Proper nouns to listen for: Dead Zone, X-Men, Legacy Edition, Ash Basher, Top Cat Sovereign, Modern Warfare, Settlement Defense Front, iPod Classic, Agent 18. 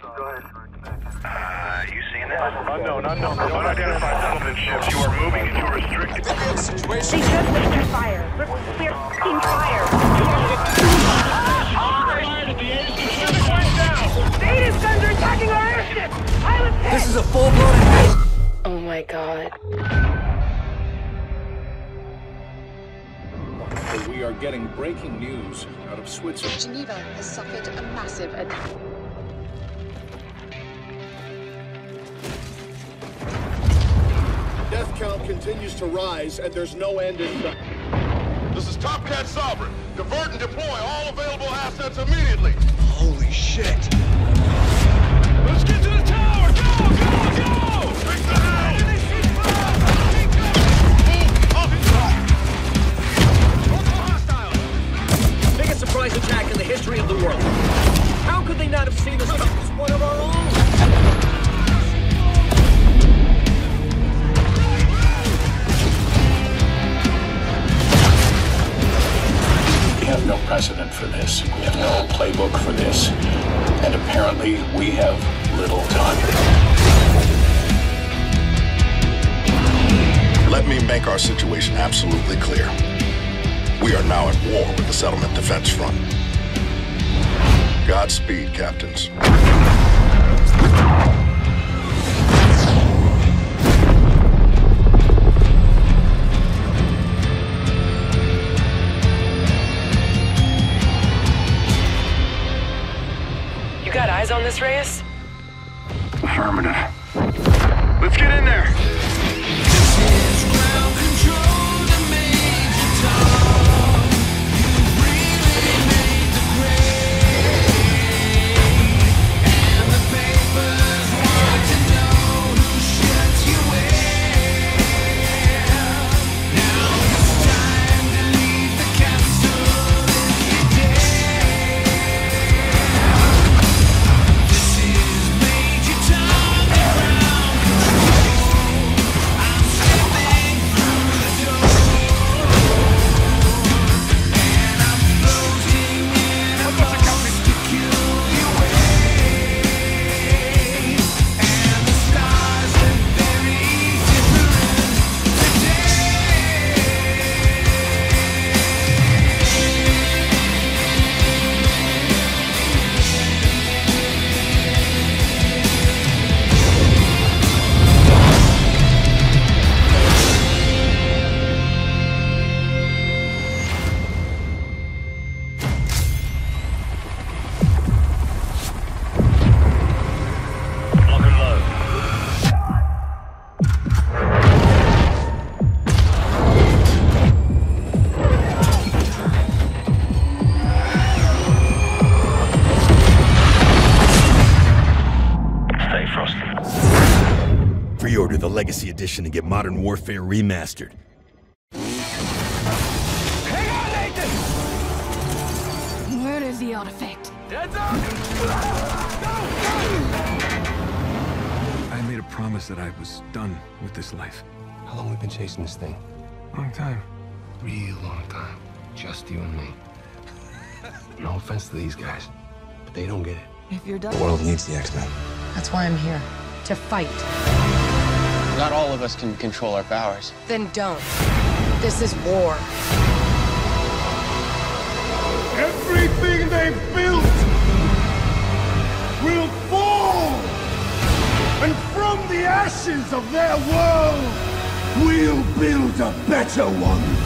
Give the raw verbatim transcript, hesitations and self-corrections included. Go ahead. Uh, you seen that? Unknown, unknown. Unidentified settlement ships. You are moving into a restricted situation. They just went fire. We're clear f***ing fire. Ah! The airship went down. Native guns are attacking our airship. I was hit. This is a full-blown... Oh my god. We are getting breaking news out of Switzerland. Geneva has suffered a massive attack. Death count continues to rise, and there's no end in sight. This is Top Cat Sovereign. Divert and deploy all available assets immediately. Holy shit. Let's get to the tower! Go, go, go! Take the house! Surprise attack in the history of the world. How could they not have seen this coming? It's one of our own. We have no precedent for this. We have no playbook for this. And apparently, we have little time. Let me make our situation absolutely clear. We are now at war with the Settlement Defense Front. Godspeed, Captains. You got eyes on this, Reyes? Affirmative. Let's get in there! Pre-order the Legacy Edition and get Modern Warfare remastered. Hang on, Nathan! Where is the artifact? Dead Zone! I made a promise that I was done with this life. How long have we been chasing this thing? Long time. Real long time. Just you and me. No offense to these guys, but they don't get it. If you're done... The world needs the X-Men. That's why I'm here. To fight. Not all of us can control our powers. Then don't. This is war. Everything they've built will fall! And from the ashes of their world, we'll build a better one!